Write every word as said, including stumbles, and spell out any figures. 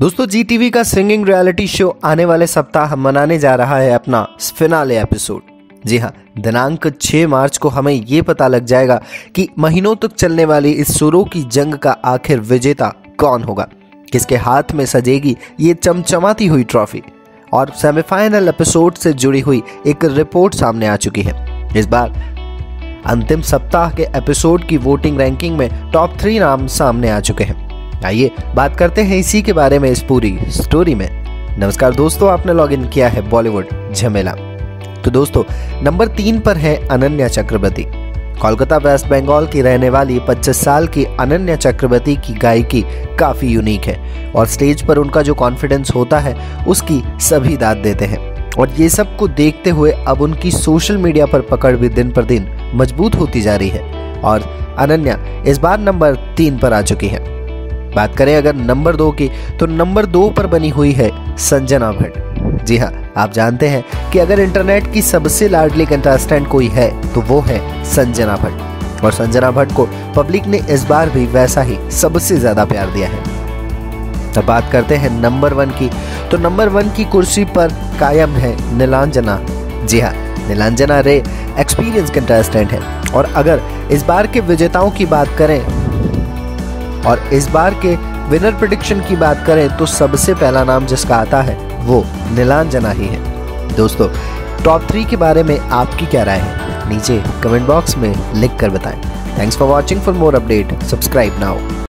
दोस्तों Zee T V का singing reality show आने वाले सप्ताह मनाने जा रहा है अपना फिनाले एपिसोड। जी हाँ, दिनांक छह मार्च को हमें ये पता लग जाएगा कि महीनों तक चलने वाली इस सुरों की जंग का आखिर विजेता कौन होगा, किसके हाथ में सजेगी ये चमचमाती हुई ट्रॉफी। और सेमीफाइनल एपिसोड से जुड़ी हुई एक रिपोर्ट सामने आ चुकी है। इस बार अंतिम सप्ताह के एपिसोड की वोटिंग रैंकिंग में टॉप थ्री नाम सामने आ चुके हैं। आइए बात करते हैं इसी के बारे में इस पूरी स्टोरी में। नमस्कार दोस्तों, आपने लॉगिन किया है बॉलीवुड झमेला। तो दोस्तों, नंबर तीन पर है अनन्या चक्रवर्ती। कोलकाता वेस्ट बंगाल की रहने वाली पच्चीस साल की अनन्या चक्रवर्ती की गायकी काफ़ी यूनिक है और स्टेज पर उनका जो कॉन्फिडेंस होता है उसकी सभी दाद देते हैं। और ये सब को देखते हुए अब उनकी सोशल मीडिया पर पकड़ भी दिन पर दिन मजबूत होती जा रही है और अनन्या इस बार नंबर तीन पर आ चुकी है। बात करें अगर नंबर दो की, तो नंबर दो पर बनी हुई है संजना भट्ट। जी हाँ, आप जानते हैं कि अगर इंटरनेट की सबसे लाडली कंटेस्टेंट कोई है तो वो है संजना भट्ट। और संजना भट्ट को पब्लिक ने इस बार भी वैसा ही सबसे ज्यादा प्यार दिया है। तो बात करते हैं नंबर वन की, तो नंबर वन की कुर्सी पर कायम है नीलांजना। जी हाँ, नीलांजना रे एक्सपीरियंस कंटेस्टेंट है। और अगर इस बार के विजेताओं की बात करें और इस बार के विनर प्रेडिक्शन की बात करें तो सबसे पहला नाम जिसका आता है वो नीलांजना ही है। दोस्तों, टॉप थ्री के बारे में आपकी क्या राय है? नीचे कमेंट बॉक्स में लिख कर बताएं। Thanks for watching. For more update subscribe now.